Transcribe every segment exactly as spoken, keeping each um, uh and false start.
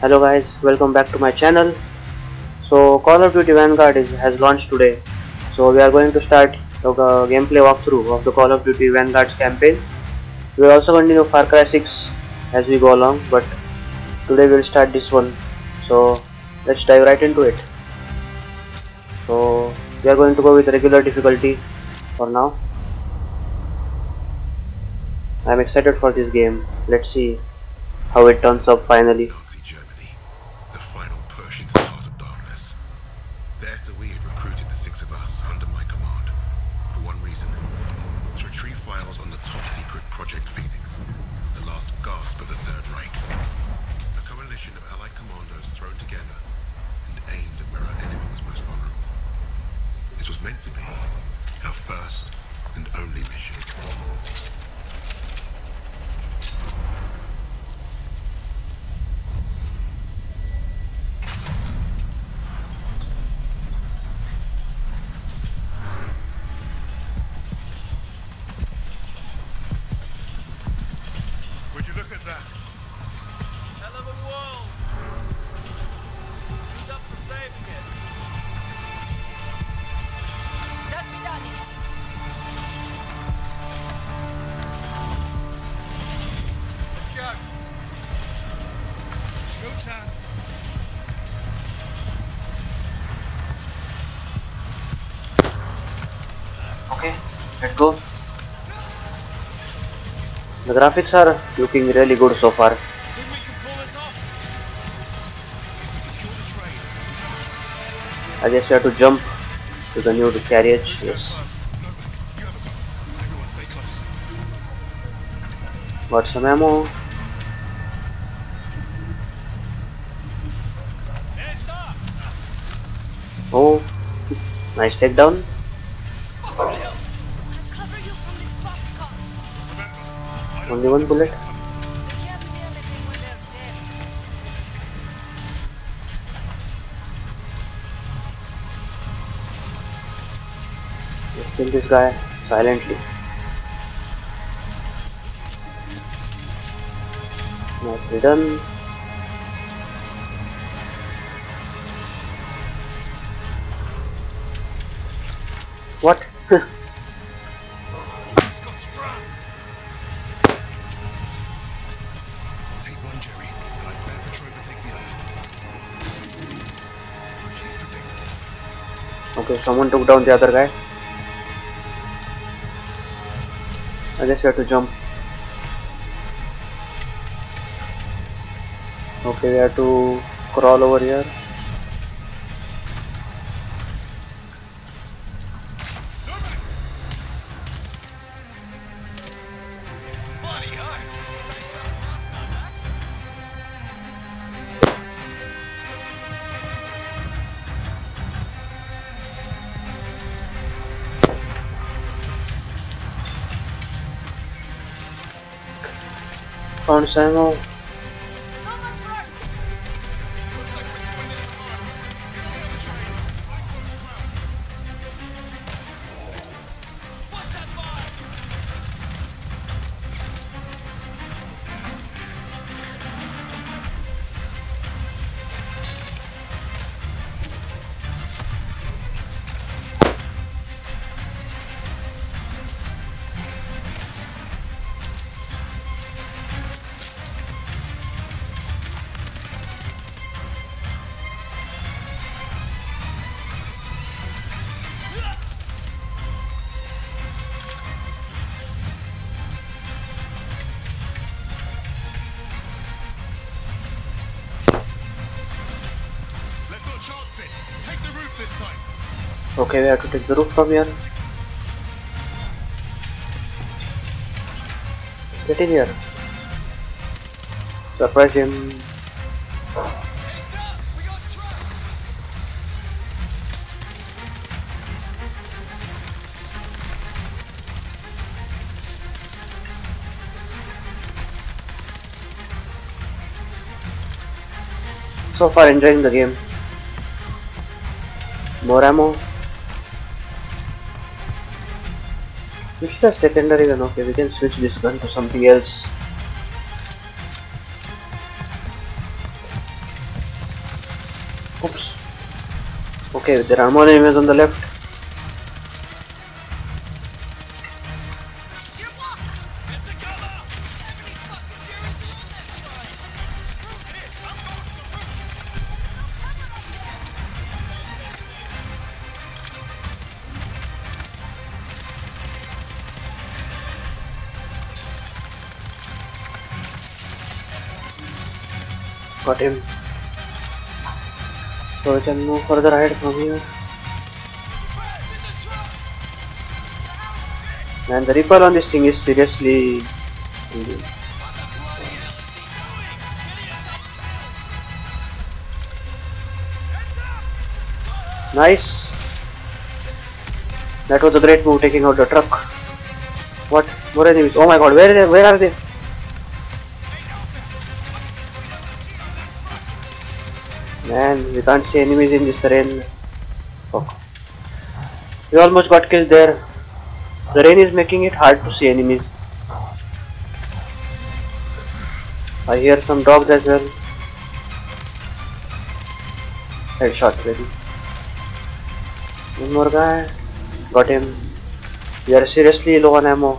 Hello guys, welcome back to my channel. So Call of Duty Vanguard is, has launched today. So we are going to start the uh, gameplay walkthrough of the Call of Duty Vanguard's campaign. We will also continue Far Cry six as we go along, but today we will start this one. So let's dive right into it. So we are going to go with regular difficulty for now. I am excited for this game. Let's see how it turns up finally. Okay, let's go. The graphics are looking really good so far. I guess we have to jump to the new carriage. Yes. Got some ammo. Oh, nice takedown. Only one bullet. Let's kill this guy silently. Nicely done. What? Okay, someone took down the other guy. I guess we have to jump. Okay, we have to crawl over here. Found some ammo. Okay, we have to take the roof from here. Let's get in here. Surprise him. So far, enjoying the game. More ammo. Which the secondary gun? Okay, we can switch this gun to something else. Oops. Okay, there are more enemies on the left. Got him. So we can move further ahead from here. Man, the ripple on this thing is seriously. Nice. That was a great move, taking out the truck. What? More enemies. Oh my god, where are they? Where are they? Man, we can't see enemies in this rain. Fuck. We almost got killed there. The rain is making it hard to see enemies. I hear some dogs as well. Headshot ready. One more guy. Got him. We are seriously low on ammo.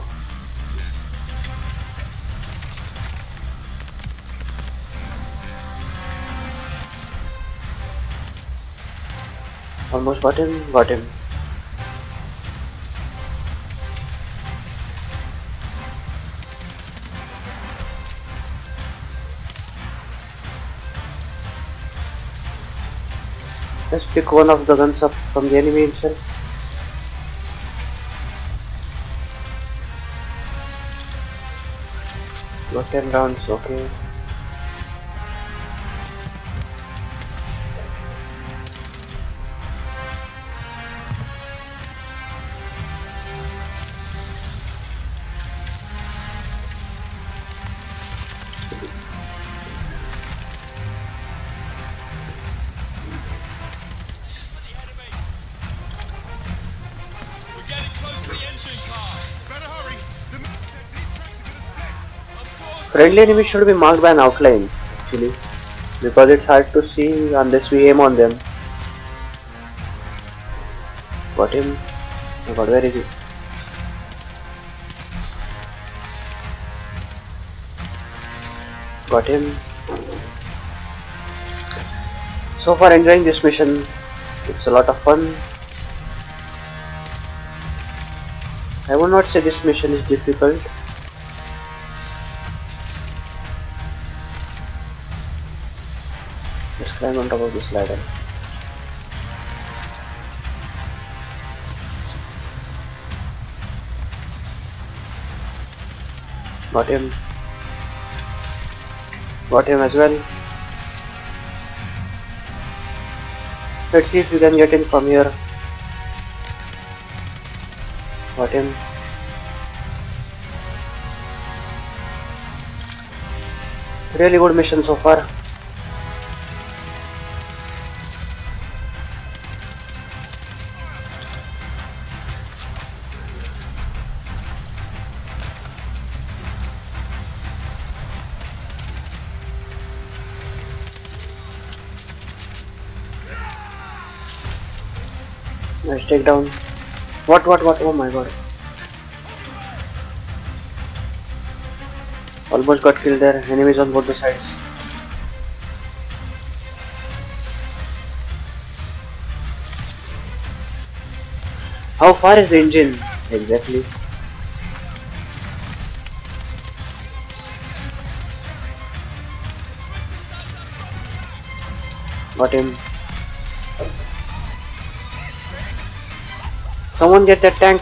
Almost got him, got him. Let's pick one of the guns up from the enemy himself. Got ten rounds, okay. Friendly enemies should be marked by an outline, actually, because it's hard to see unless we aim on them. Got him. Oh god, where is he? Got him. So far, enjoying this mission. It's a lot of fun. I would not say this mission is difficult. Climb on top of this ladder. Got him. Got him as well. Let's see if we can get him from here. Got him. Really good mission so far. Let's take down. What, what, what? Oh my god. Almost got killed there. Enemies on both the sides. How far is the engine? Exactly. Got him. Someone get that tank.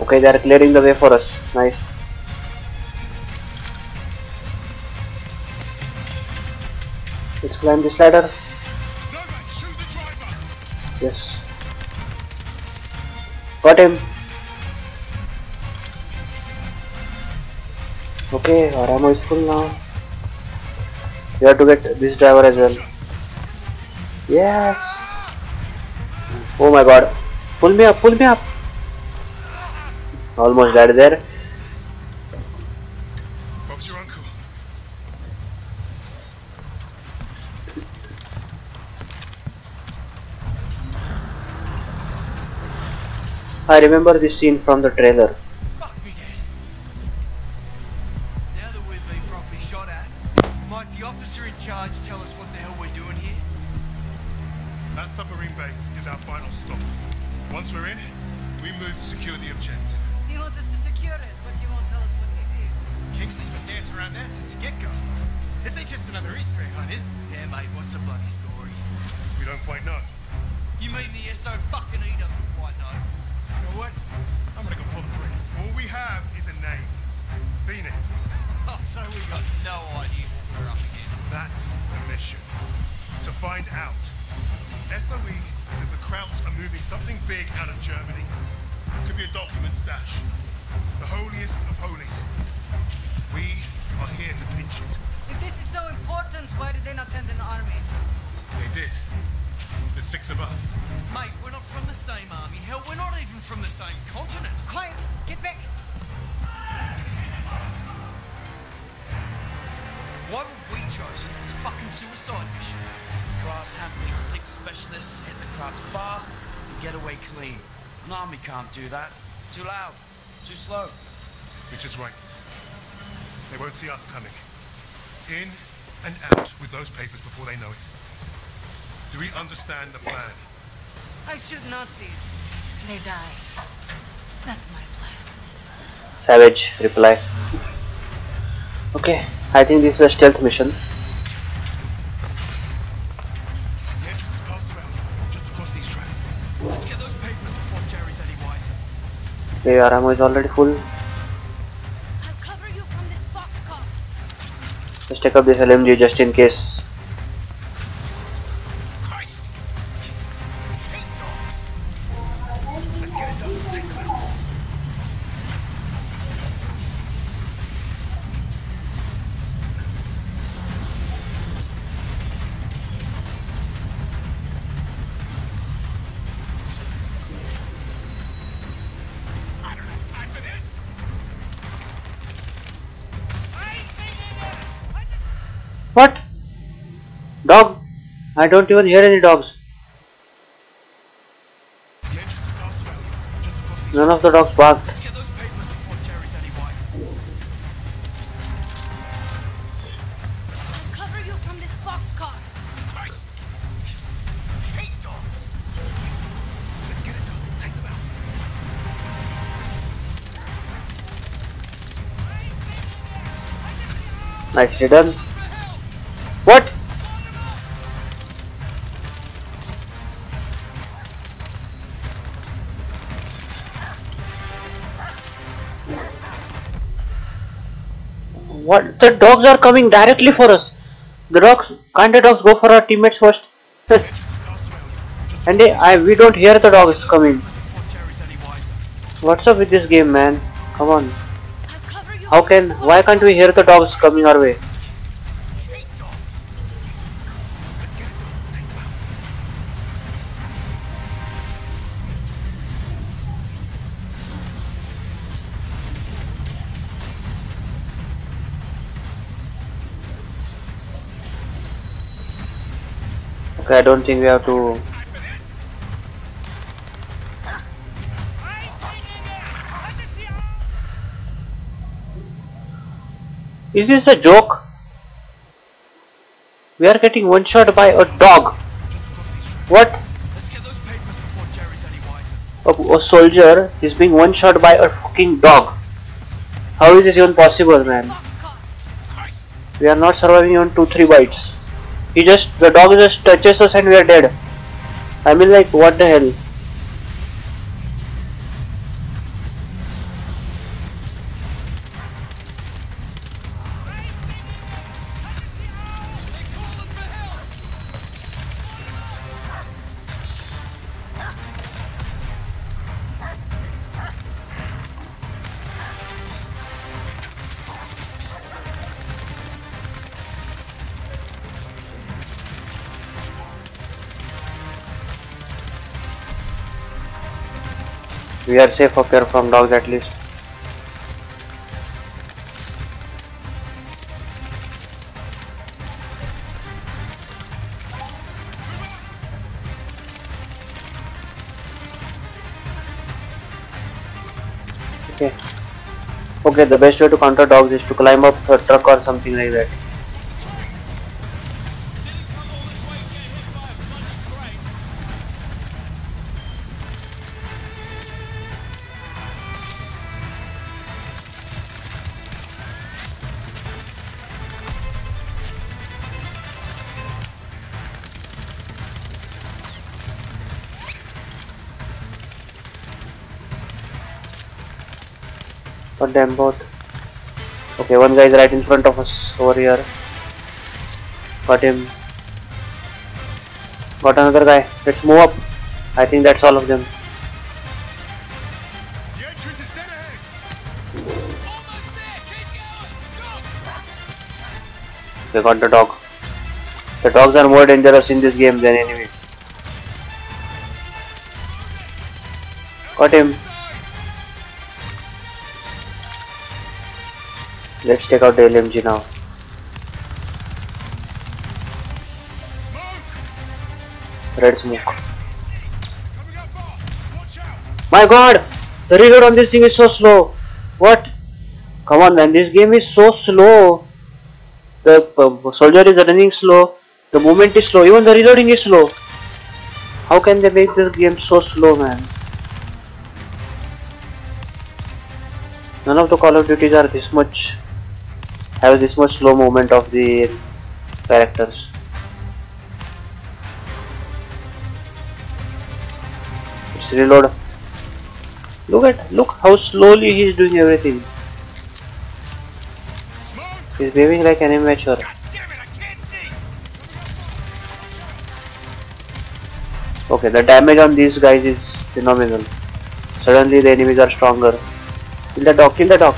Okay, they are clearing the way for us. Nice. Let's climb this ladder. Yes. Got him. Okay, our ammo is full now. We have to get this driver as well. Yes. Oh my god, pull me up, pull me up. Almost died there. Bob's your uncle. I remember this scene from the trailer. Can't do that. Too loud. Too slow. Which is right. They won't see us coming. In and out with those papers before they know it. Do we understand the plan? I shoot Nazis. They die. That's my plan. Savage reply. Okay, I think this is a stealth mission. Okay, our ammo is already full. I'll cover you from this boxcar. Let's take up this L M G just in case. Christ. Hate dogs. Let's get it done. Take them out. Dog? I don't even hear any dogs. None of the dogs barked. I'll cover you from this boxcar. Christ. Hate dogs. Let's get it done. Take them out. Nicely done. What? What? The dogs are coming directly for us. The dogs, can't the dogs go for our teammates first? And they, I, we don't hear the dogs coming. What's up with this game, man? Come on. How can, why can't we hear the dogs coming our way? I don't think we have to. Is this a joke? We are getting one shot by a dog. What? A, a soldier is being one shot by a fucking dog. How is this even possible, man? We are not surviving even two three bites. He just, the dog just touches us and we are dead. I mean, like, what the hell? We are safe up here from dogs at least. Okay. Okay, the best way to counter dogs is to climb up a truck or something like that. God damn both. Okay, one guy is right in front of us over here. Got him. Got another guy. Let's move up. I think that's all of them. The entrance is dead ahead. Almost there. Keep going. Go. They got the dog. The dogs are more dangerous in this game than enemies. Got him. Let's take out the L M G now. Red smoke. My god! The reload on this thing is so slow. What? Come on man, this game is so slow. The uh, soldier is running slow. The movement is slow. Even the reloading is slow. How can they make this game so slow, man? None of the Call of Duties are this much... have this much slow movement of the characters. Let's reload. Look at look how slowly he's doing everything. He's behaving like an amateur. Okay, the damage on these guys is phenomenal. Suddenly the enemies are stronger. Kill the dog, kill the dog.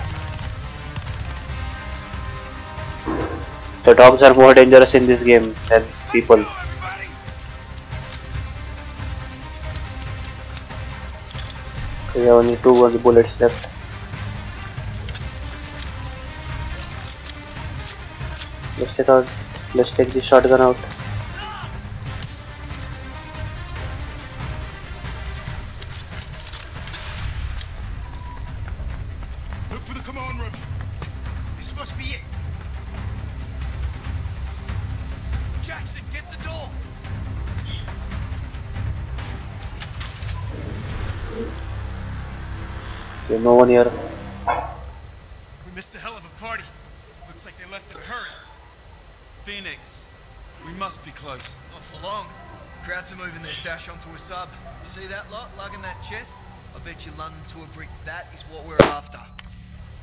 The dogs are more dangerous in this game than people. We have only two bullets left. Let's take out. Let's take this shotgun out. Look for the command room. This must be it. Jackson, get the door. There's no one here. We missed a hell of a party. Looks like they left in a hurry. Phoenix, we must be close. Not for long. Krauts are moving their stash onto a sub. You see that lot lugging that chest? I bet you London to a brick. That is what we're after.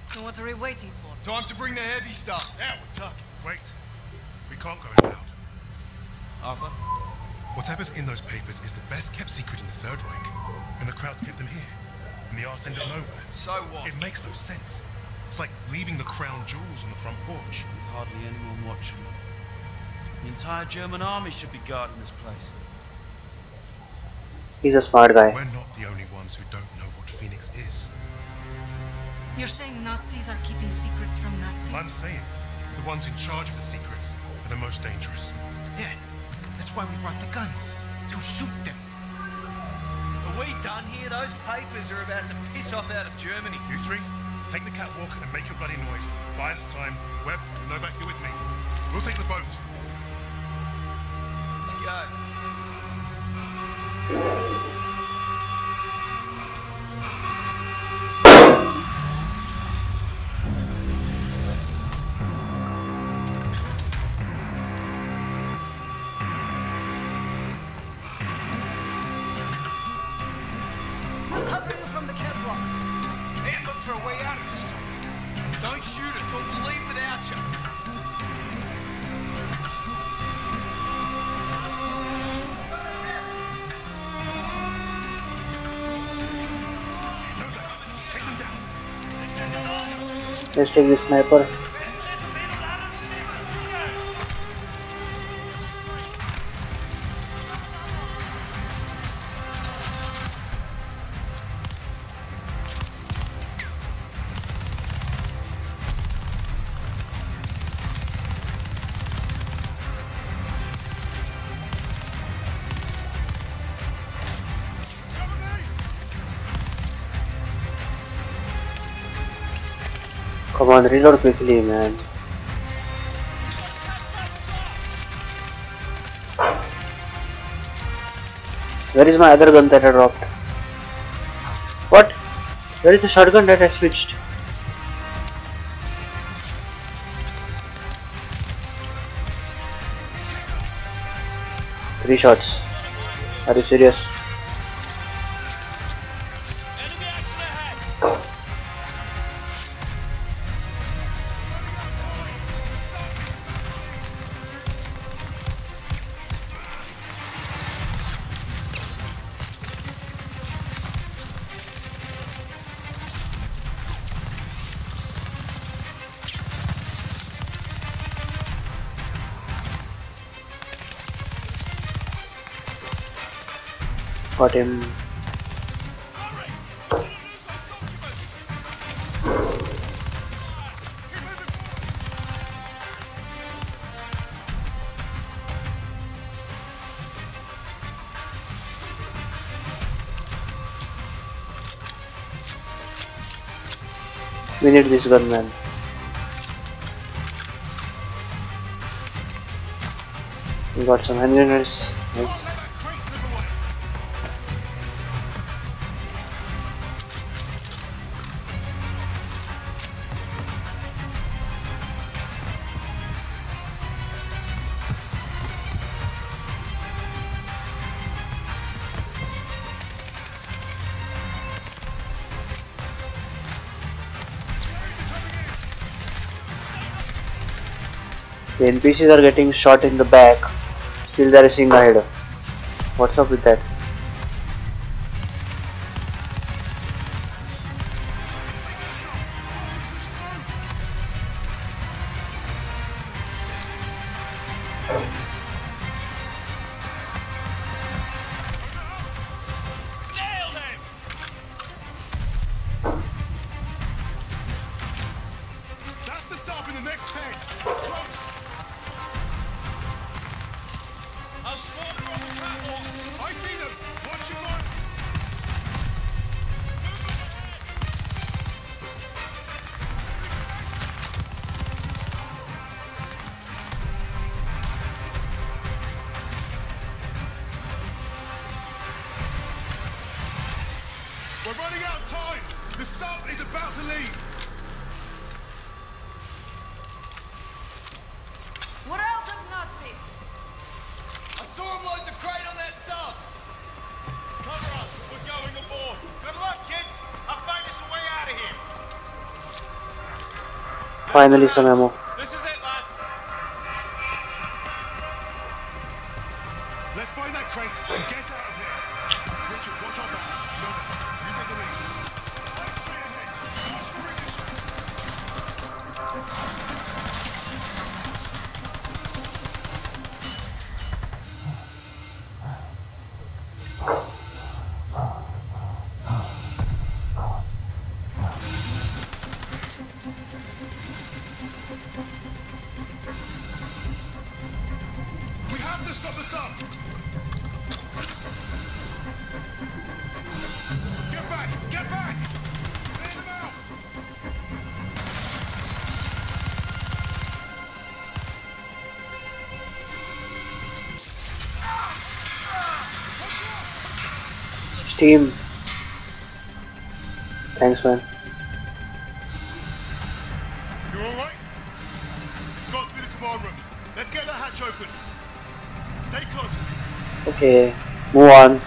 So what are we waiting for? Time to bring the heavy stuff. Now we're talking. Wait. We can't go in loud. Arthur? Whatever's in those papers is the best kept secret in the Third Reich. And the Krauts get them here. And the arse end of nowhere. So what? It makes no sense. It's like leaving the crown jewels on the front porch. With hardly anyone watching them. The entire German army should be guarding this place. He's a smart guy. We're not the only ones who don't know what Phoenix is. You're saying Nazis are keeping secrets from Nazis? I'm saying the ones in charge of the secrets are the most dangerous. Yeah, that's why we brought the guns, to shoot them. Are we done here? Those papers are about to piss off out of Germany. You three, take the catwalk and make your bloody noise. Buy us time. Webb, Novak, you're with me. We'll take the boat. Let's go. We'll cover you from the catwalk. And look for a way out of this trouble. Don't shoot us or we'll leave without you. Let's take this sniper. Come on, reload quickly, man. Where is my other gun that I dropped? What? Where is the shotgun that I switched? Three shots. Are you serious? Got him. We need this gun, man. We got some hand grenades. Nice. The N P Cs are getting shot in the back, still there is a single header. What's up with that? We're running out of time! The sub is about to leave! We're out of Nazis! I saw him load the crate on that sub! Cover us! We're going aboard! Good luck, kids! I'll find us a way out of here! Finally some ammo. This is it, lads! Let's find that crate and get out of here! Richard, watch our back! Novak, you take the lead. Ice clear ahead. Watch for ignition. We have to stop this up. Get back! Get back! Clear them out! Steam. Thanks, man. You alright? It's got to be the command room. Let's get that hatch open. Stay close. Okay, move on.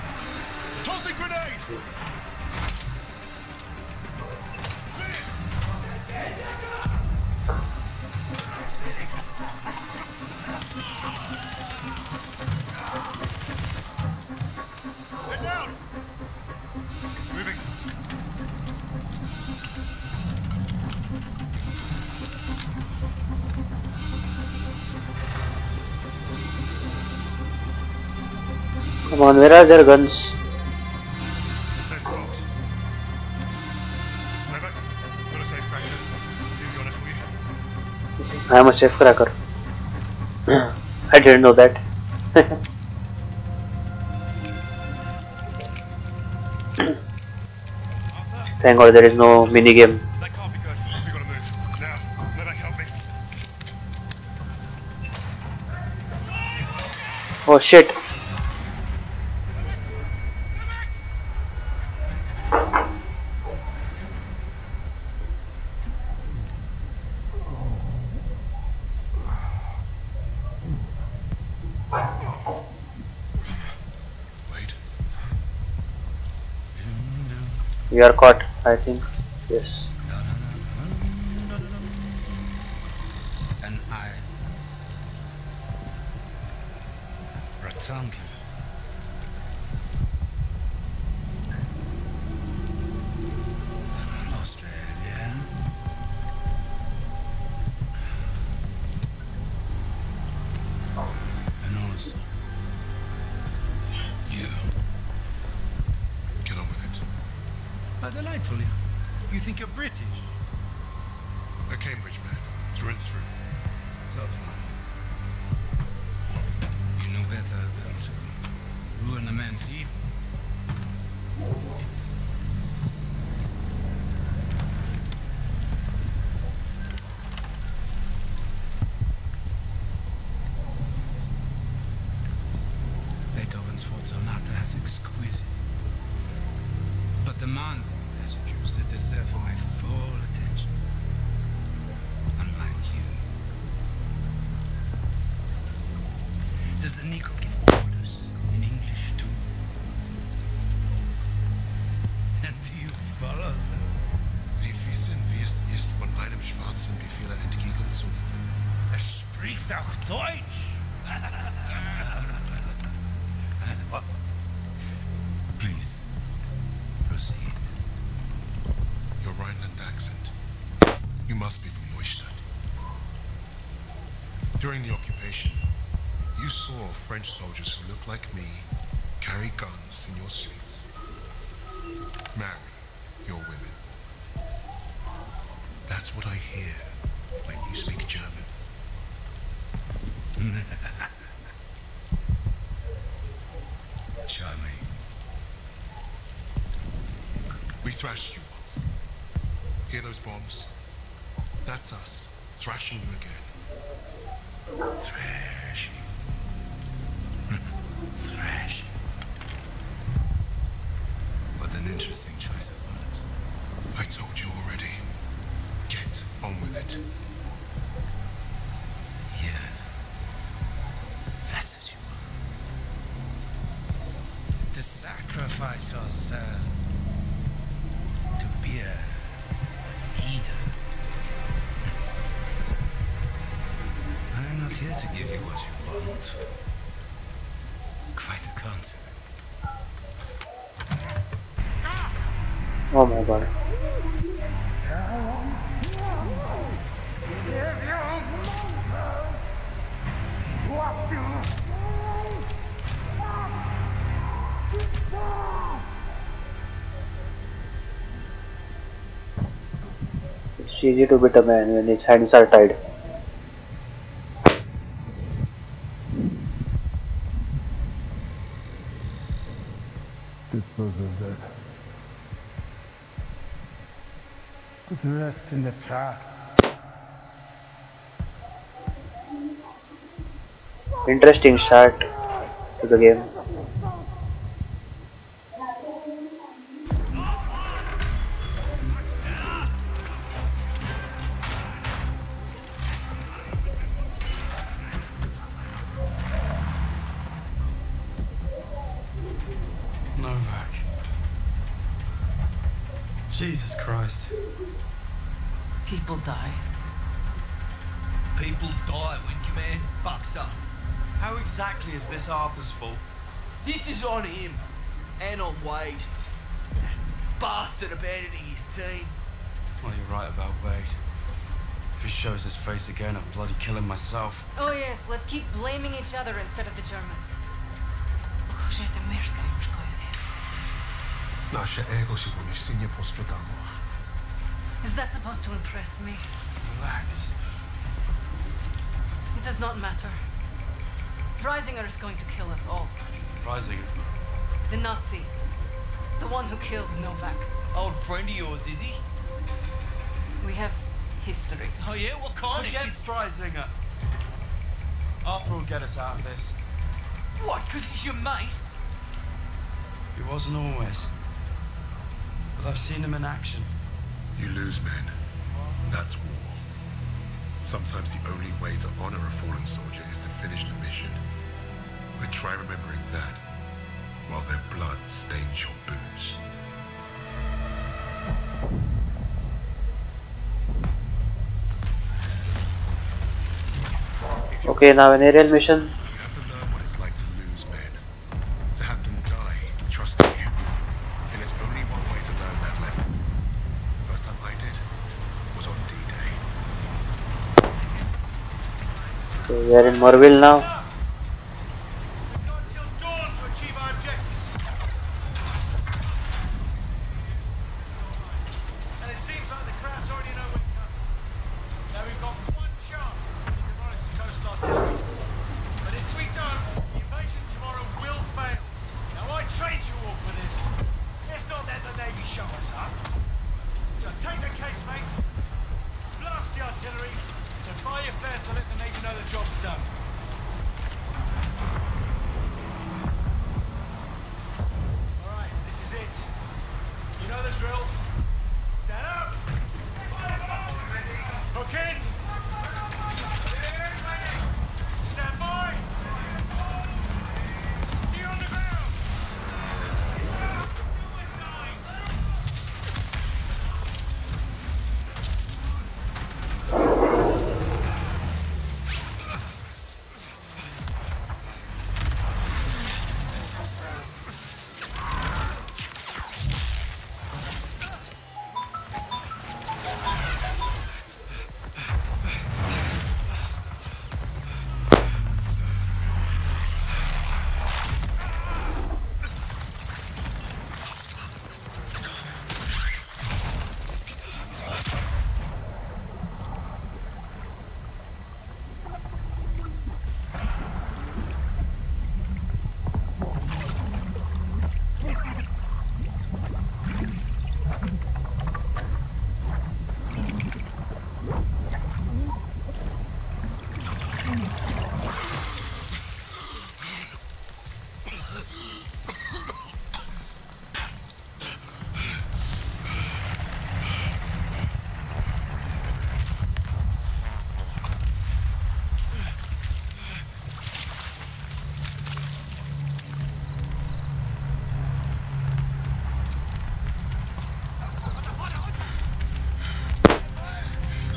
Come on, where are their guns? There's Krauts. Novak, you're a safe cracker. You'll be honest with you. I am a safe cracker. I didn't know that. Thank God there is no minigame. That can't be good. We gotta move. Now. Oh shit. We are caught, I think. Yes. No, no, no, no, no, no, no. An eye. Return killers. An Australian. And also, you get on with it. Now, delightfully. You think you're British? A Cambridge man, through and through. So do I. You know better than to ruin a man's evening. Beethoven's Fourth Sonata has exquisite, but demanding messages that deserve my full attention. Unlike you. Does the Negro give orders in English too? And do you follow them? Sie wissen, wie es ist, von einem schwarzen Befehler entgegenzugeben. Er spricht auch Deutsch! Please, proceed. Your Rhineland accent. You must be from Neustadt. During the occupation, you saw French soldiers who looked like me carry guns in your streets. Marry your women. That's what I hear when you speak German. Charming. We thrashed you once. Hear those bombs? That's us, thrashing you again. Thrashing. Thrashing. What an interesting choice of words. I told you already. Get on with it. Yeah. That's what you want. To sacrifice yourself. To be a I am not here to give you what you want. Quite a counter. Oh my god. It's easy to beat a man when his hands are tied. Dispose of that. Put the rest in the trash. Interesting start to the game. Novak. Jesus Christ. People die. People die when command fucks up. How exactly is this Arthur's fault? This is on him. And on Wade. That bastard abandoning his team. Well, you're right about Wade. If he shows his face again, I'll bloody kill him myself. Oh yes, let's keep blaming each other instead of the Germans. Is that supposed to impress me? Relax. It does not matter. Freisinger is going to kill us all. Freisinger? The Nazi. The one who killed Novak. Old friend of yours, is he? We have history. Oh yeah? What kind of history? Freisinger! Arthur will get us out of this. What, because he's your mate? He wasn't always. But I've seen him in action. You lose men. That's war. Sometimes the only way to honor a fallen soldier is to finish the mission. But try remembering that while their blood stains your boots. Okay, now an aerial mission. You have to learn what it's like to lose men, to have them die trusting you. And there's only one way to learn that lesson. First time I did was on D-Day. So we are in Merville now.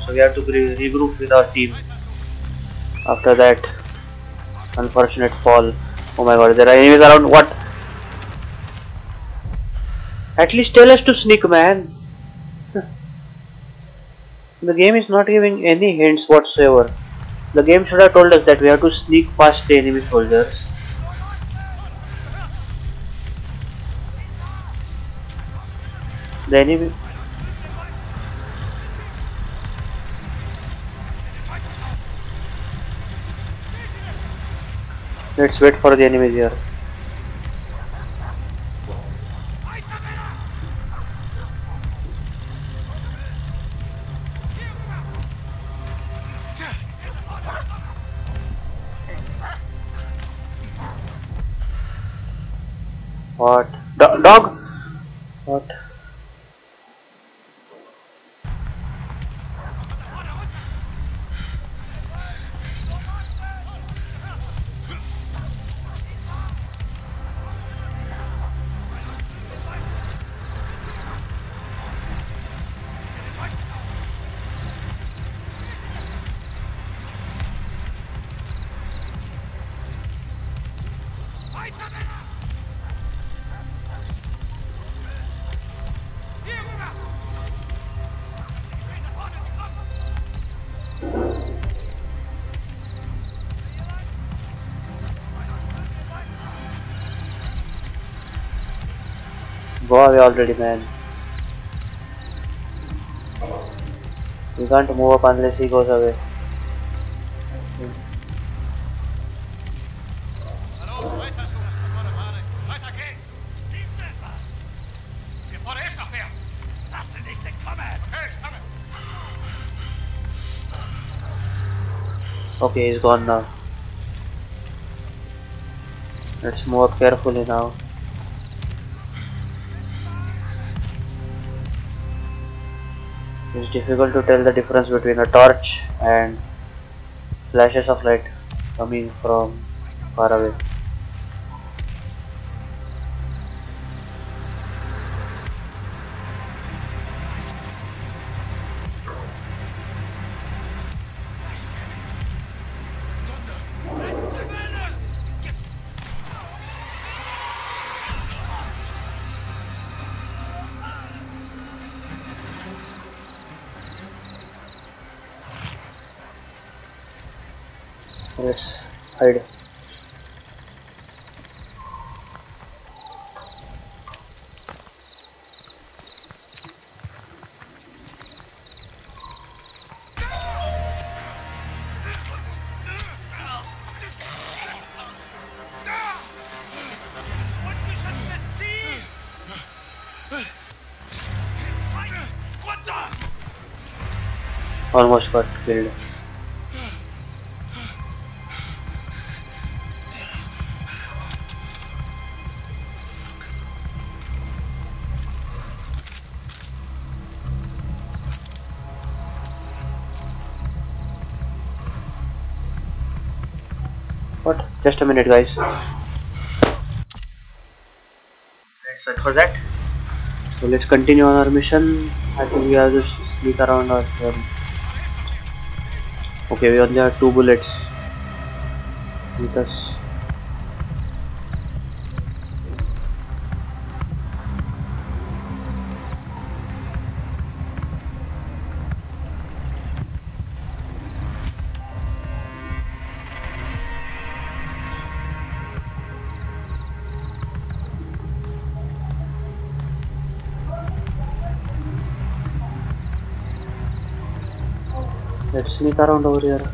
We have to regroup with our team after that unfortunate fall. Oh my god, there are enemies around. What? At least tell us to sneak, man. The game is not giving any hints whatsoever. The game should have told us that we have to sneak past the enemy soldiers. The enemy... Let's wait for the enemies here. What? Do- dog? What? Go away already, man. We can't move up unless he goes away. Okay, he's gone now. Let's move up carefully now. It's difficult to tell the difference between a torch and flashes of light coming from far away. Let's hide. Almost got killed. What? Just a minute, guys. That's it for that. So let's continue on our mission. I think we have to sneak around our um, okay, we only have two bullets with us. Let's sneak around over here.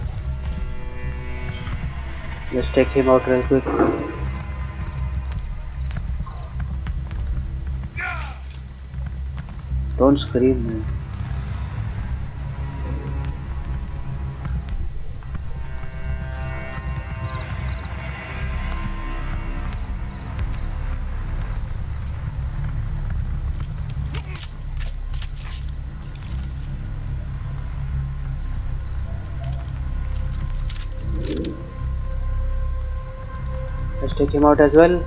Let's take him out real quick. Don't scream, man. Let's take him out as well.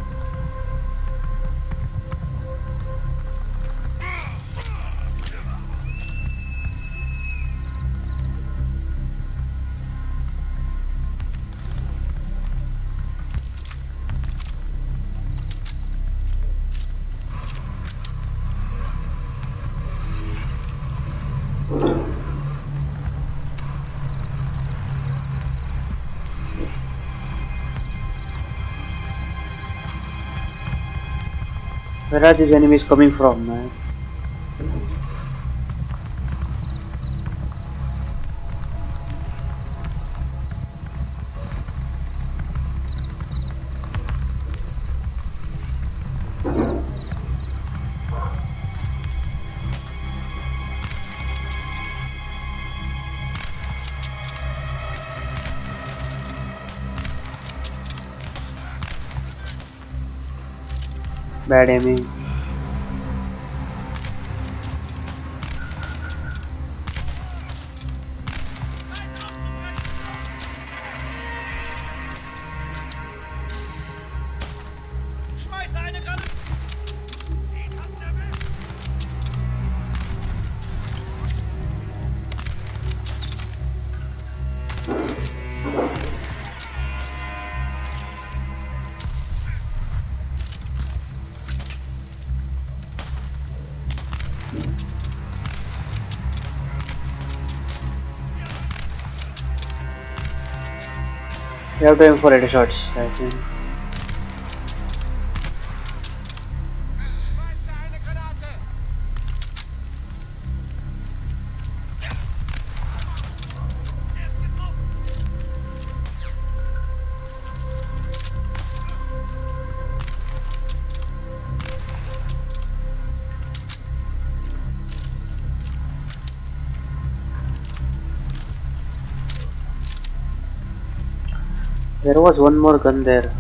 Where are these enemies coming from, man? Bad aiming. You have to aim for eighty shots, I think. There was one more gun there.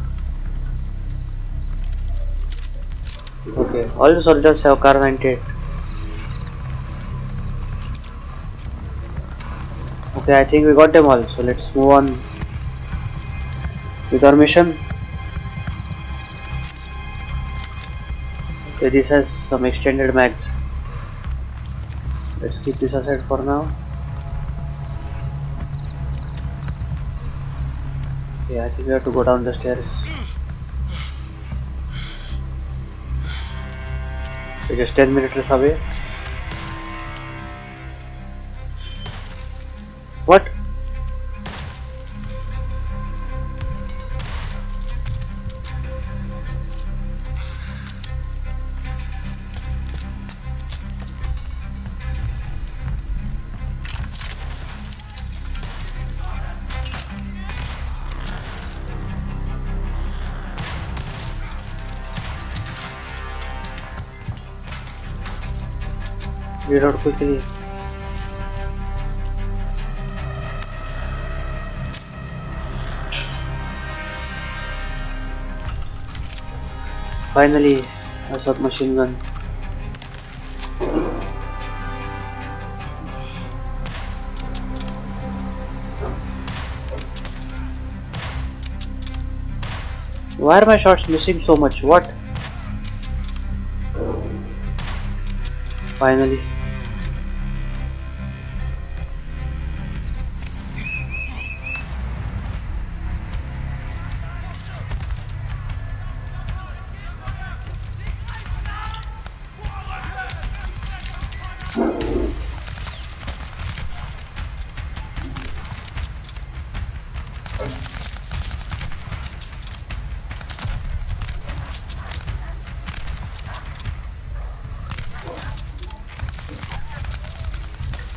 All the soldiers have caravanted. Okay, I think we got them all, so let's move on with our mission. Okay, this has some extended mags. Let's keep this aside for now. Yeah, I think we have to go down the stairs. We're just ten meters away. What? Get out quickly. Finally, a submachine gun. Why are my shots missing so much? What? Finally.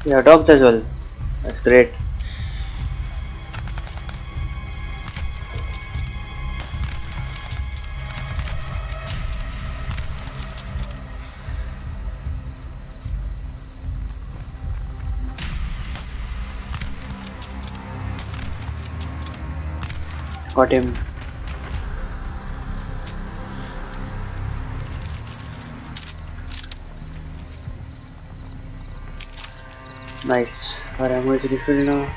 Yeah, dogs as well. That's great. Got him. Nice. Our ammo is refilled now.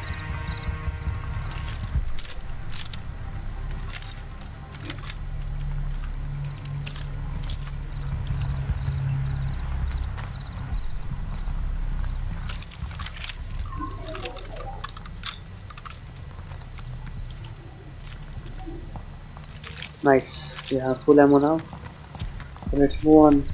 Nice. We have full ammo now. So let's move on.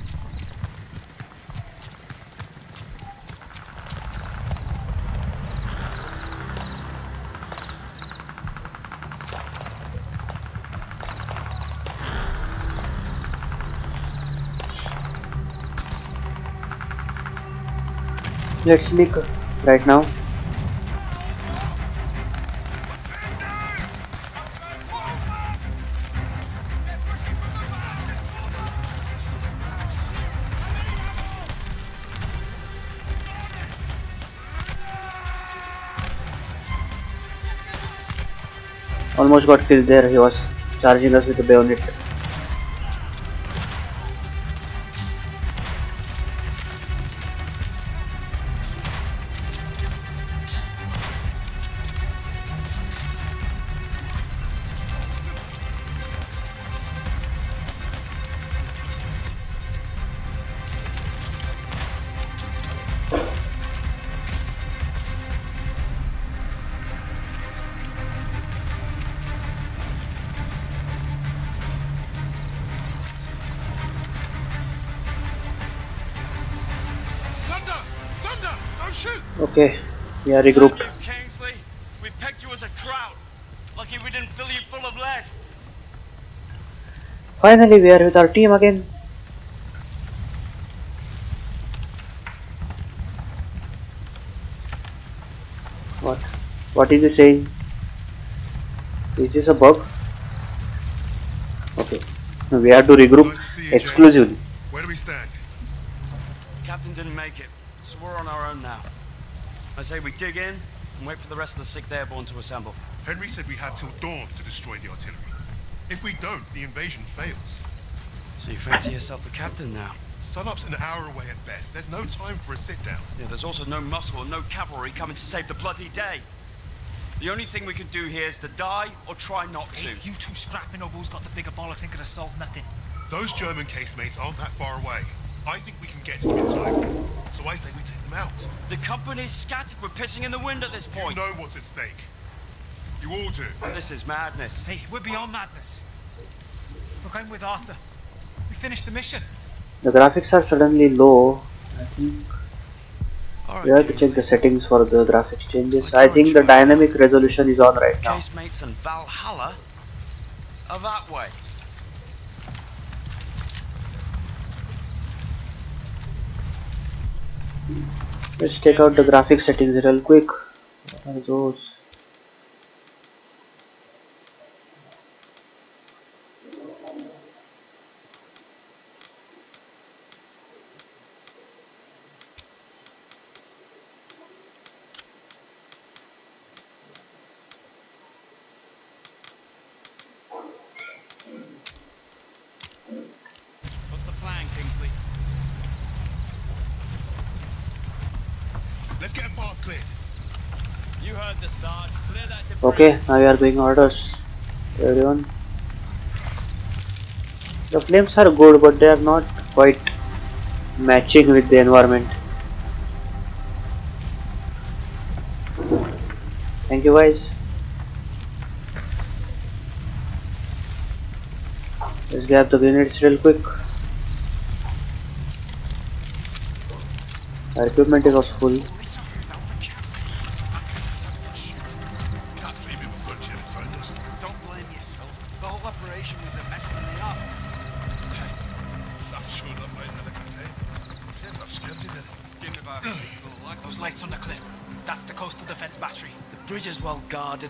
Let's sneak right now. Almost got killed there. He was charging us with a bayonet. Okay, we are regrouped. Thank you, Kingsley. We picked you as a Kraut. Lucky we didn't fill you full of lead. Finally, we are with our team again. What? What is he saying? Is this a bug? Okay, we have to regroup exclusively. Where do we stand? Captain didn't make it, so we're on our own now. I say we dig in and wait for the rest of the sixth Airborne to assemble. Henry said we had till dawn to destroy the artillery. If we don't, the invasion fails. So you fancy yourself the captain now? Sunup's an hour away at best. There's no time for a sit-down. Yeah, there's also no muscle and no cavalry coming to save the bloody day. The only thing we can do here is to die or try not to. Hey, you two scrapping over who's got the bigger bollocks ain't gonna solve nothing. Those German casemates aren't that far away. I think we can get to them in time. So I say we take them out. The company's scattered. We're pissing in the wind at this point. You know what's at stake. You all do. This is madness. Hey, we're beyond madness. Look, I'm with Arthur. We finished the mission. The graphics are suddenly low. I think right, we have to check the settings for the graphics changes. I think the dynamic resolution is on right now. Casemates and Valhalla are that way. Let's take out the graphic settings real quick. What are those? Okay, now we are doing orders. Everyone, the flames are good, but they are not quite matching with the environment. Thank you, guys. Let's grab the grenades real quick. Our equipment is also full.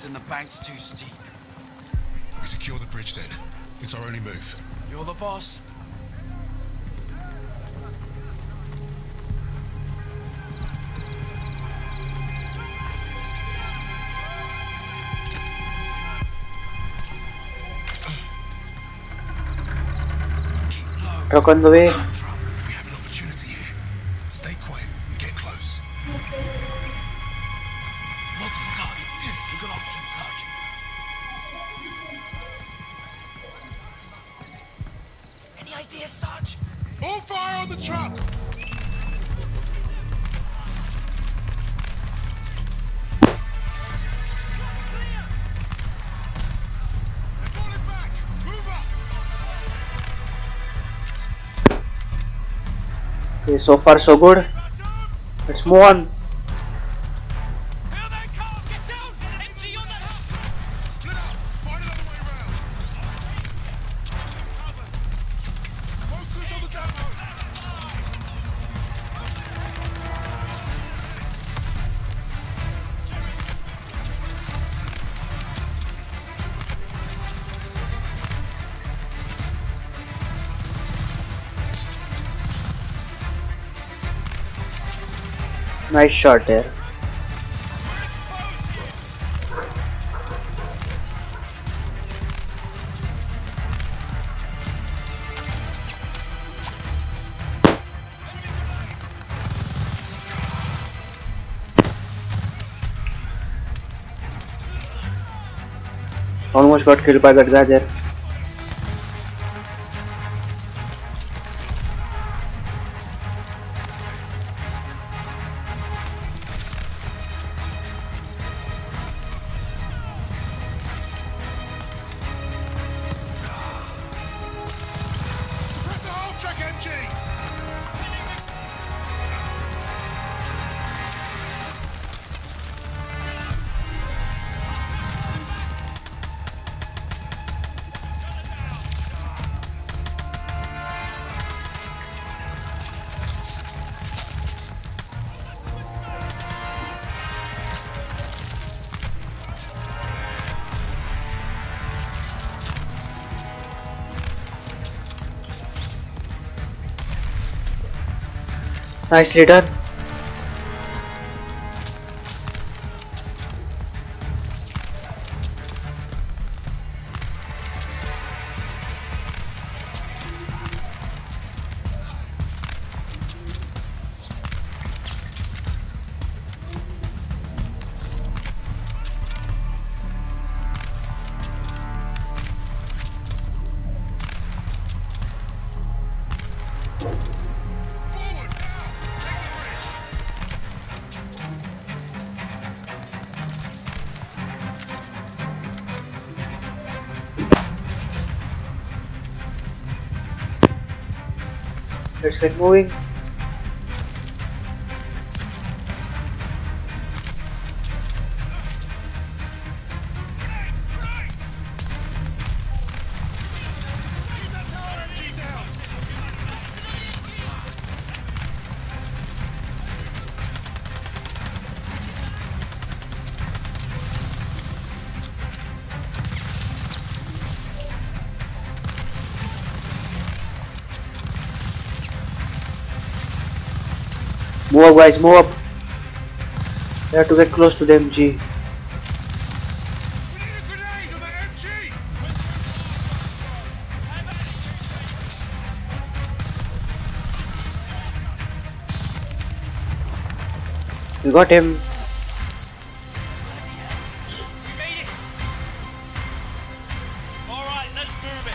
And the bank's too steep. We secure the bridge then. It's our only move. You're the boss. Truck on the way. We have an opportunity here. Stay quiet and get close. Okay, so far so good. Let's move on. Nice shot there. Almost got killed by that guy there. Nicely done. Let's get moving. Move up guys, move up. We have to get close to the M G. We need a grenade on the M G. We got him. We made it. Alright, let's move it.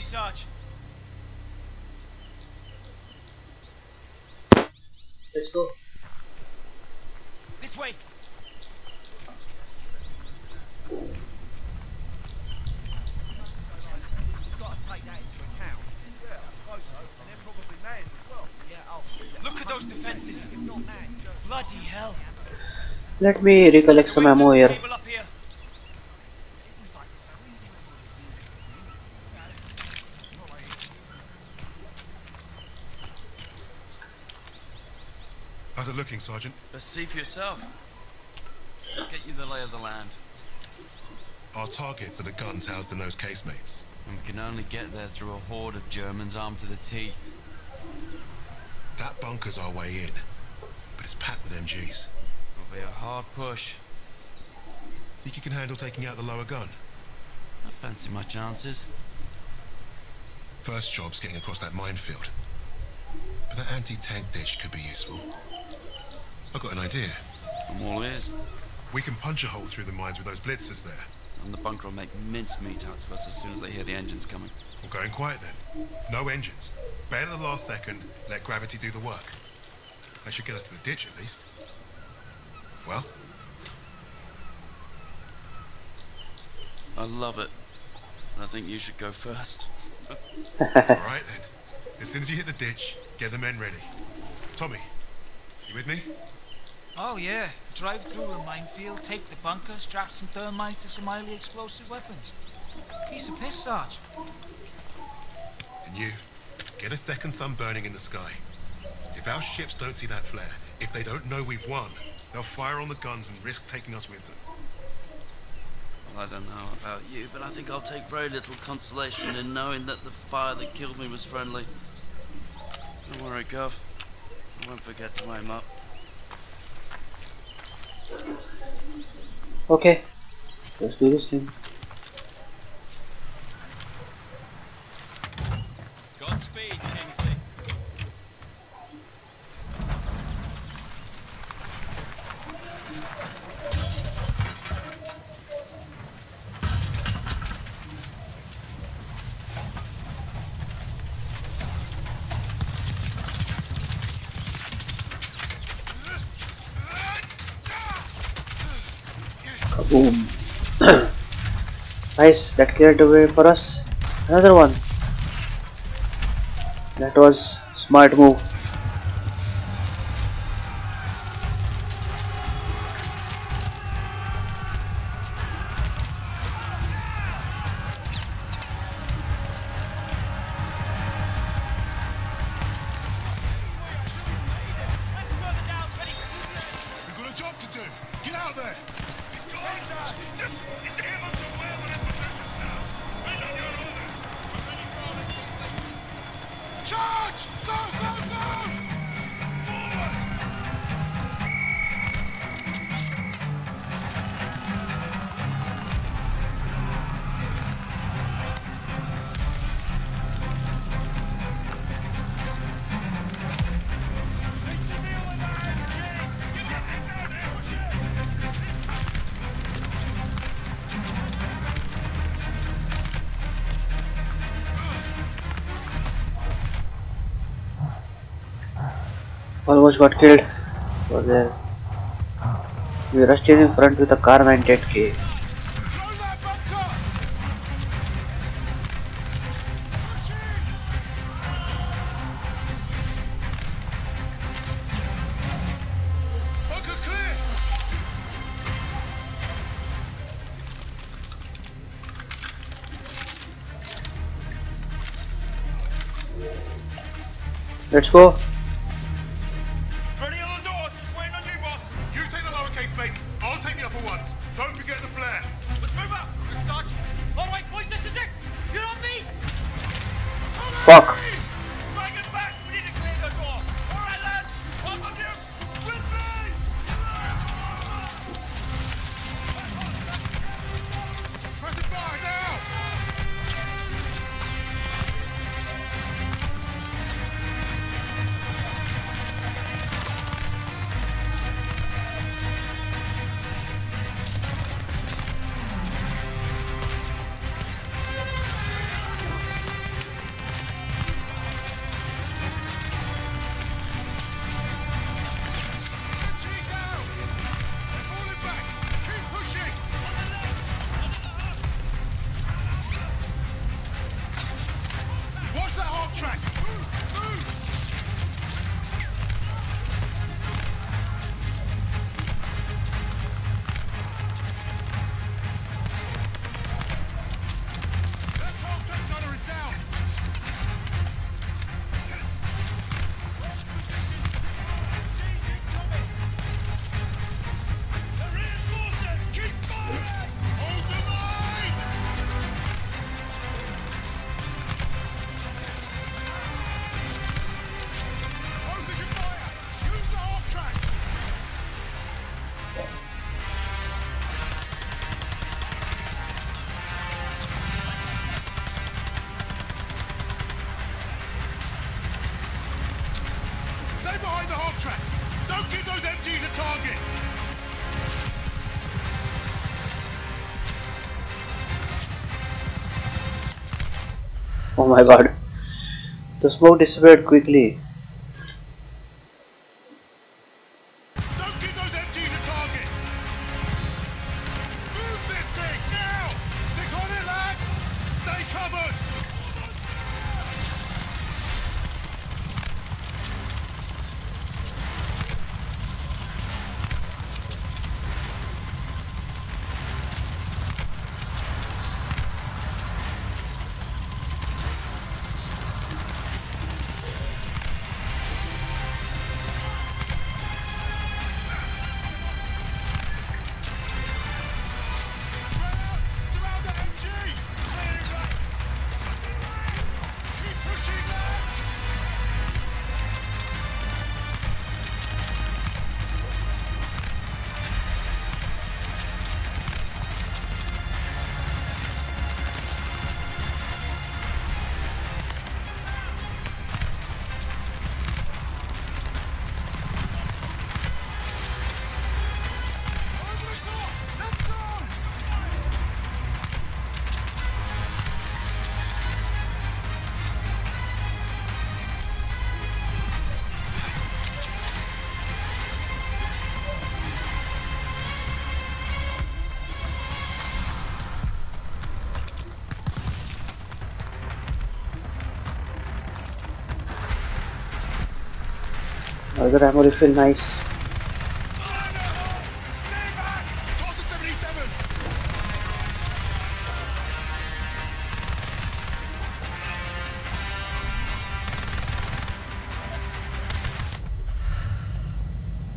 Sarge. Let's go. This way. Gotta take that into account. Yeah, I suppose so. And then probably manned as well. Yeah, I'll look at those defenses. Bloody hell. Let me recollect some ammo here. How's it looking, Sergeant? Let's see for yourself. Let's get you the lay of the land. Our targets are the guns housed in those casemates. And we can only get there through a horde of Germans armed to the teeth. That bunker's our way in, but it's packed with M Gs. It'll be a hard push. Think you can handle taking out the lower gun? I fancy my chances. First job's getting across that minefield. But that anti-tank dish could be useful. I've got an idea. I'm all ears. We can punch a hole through the mines with those blitzers there. And the bunker will make mincemeat out of us as soon as they hear the engines coming. We'll go in quiet then. No engines. Bail at the last second, let gravity do the work. That should get us to the ditch at least. Well? I love it. And I think you should go first. All right then. As soon as you hit the ditch, get the men ready. Tommy. You with me? Oh yeah. Drive through a minefield, take the bunker, strap some thermite to some highly explosive weapons. Piece of piss, Sarge. And you, get a second sun burning in the sky. If our ships don't see that flare, if they don't know we've won, they'll fire on the guns and risk taking us with them. Well, I don't know about you, but I think I'll take very little consolation in knowing that the fire that killed me was friendly. Don't worry, Gov. I won't forget to aim up. Okay, let's do this thing. Godspeed, Kingsley. Boom. Nice, that cleared away for us. Another one. That was smart move. Almost got killed, but then we rushed in front with a car ninety-eight K. Let's go. Oh my god, the smoke disappeared quickly. Other ammo refill, nice.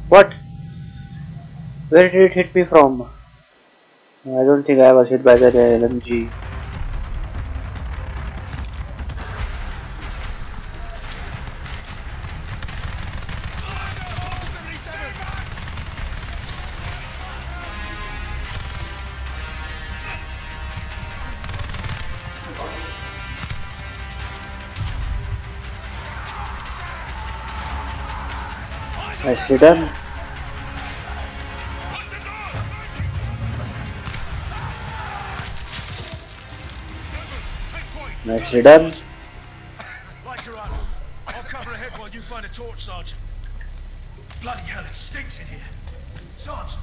What? Where did it hit me from? I don't think I was hit by that L M G. Nicely done. Nicely done. Lights are on. I'll cover ahead while you find a torch, Sergeant. Bloody hell, it stinks in here. Sergeant.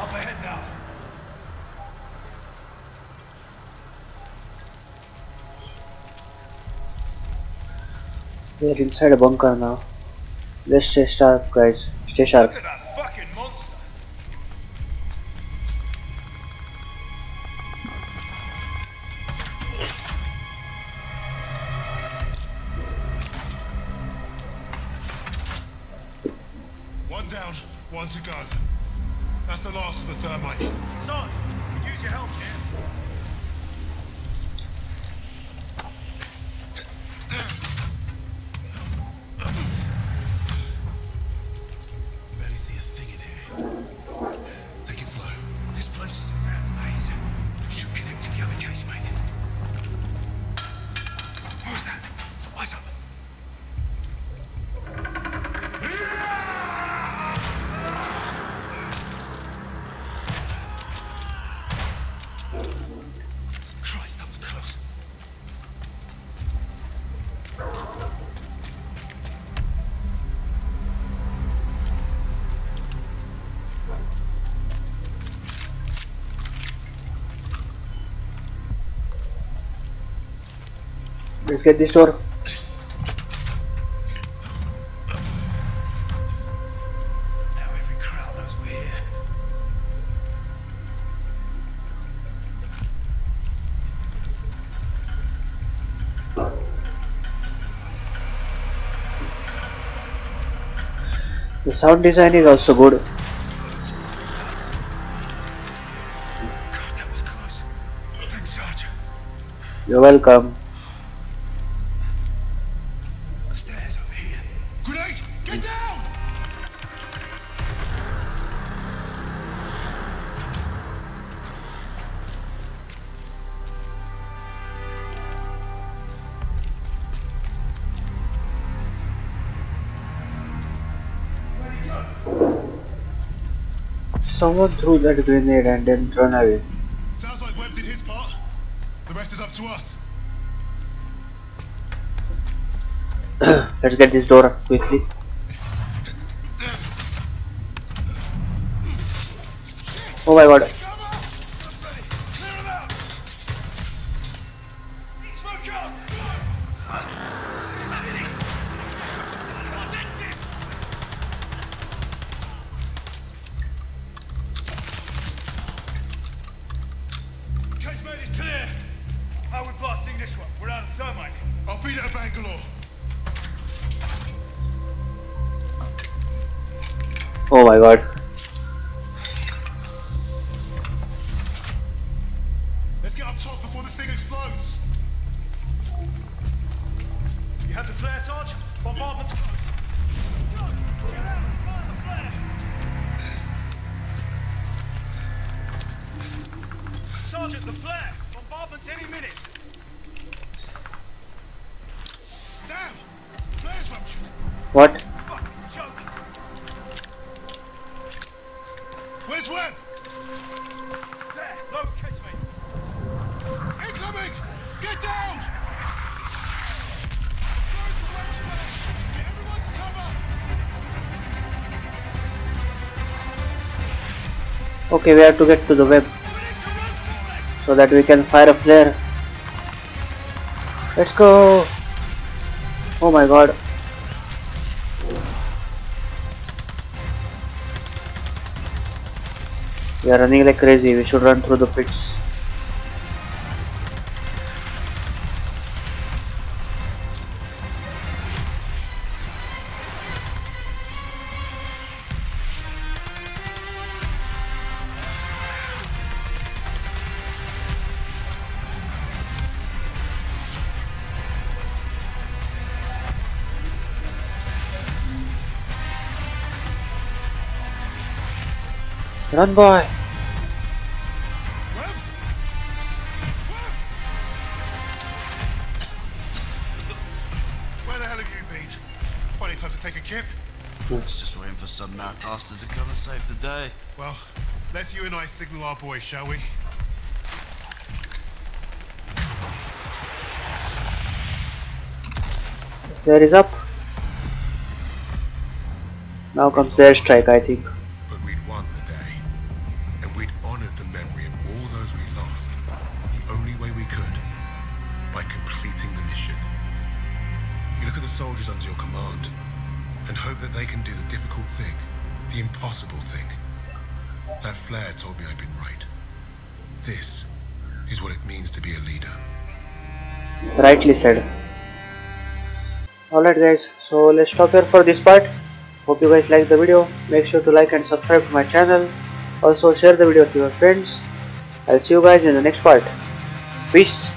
Up ahead now. We're inside a bunker now. Let's stay sharp, guys. Stay sharp. Look at that fucking monster. One down, one to go. That's the last of the thermite. Sergeant, we can use your help here. Let's get this door. Now every crowd knows we're here. The sound design is also good. God, that was close. Thanks, Sergeant. You're welcome. Someone threw that grenade and then run away. Sounds like Webb did his part. The rest is up to us. Let's get this door up quickly. Oh my god. Oh my god. Let's get up top before this thing explodes. You have the flare, Sarge? Bombardment's close. Go! Get out and fire the flare! Sergeant, the flare! Bombardment's any minute! Damn! Flare's ruptured! What? Where's Webb? There, low casemate. Incoming! Get down! Go to Webb's place! Get everyone to cover! Okay, we have to get to the Webb so that we can fire a flare. Let's go! Oh my god. We are running like crazy, we should run through the pits. Run, boy! Where the hell have you been? Funny time to take a kip. I was just waiting for some mad bastard to come and save the day. Well, let's you and I signal our boy, shall we? There is up. Now comes the airstrike, I think. But we'd won the day, and we'd honored the memory of all those we lost the only way we could, by completing the mission. You look at the soldiers under your command and hope that they can do the difficult thing, the impossible thing. That flare told me I'd been right. This is what it means to be a leader. Rightly said. Alright guys, so let's stop here for this part. Hope you guys like the video. Make sure to like and subscribe to my channel. Also share the video with your friends. I'll see you guys in the next part. Peace.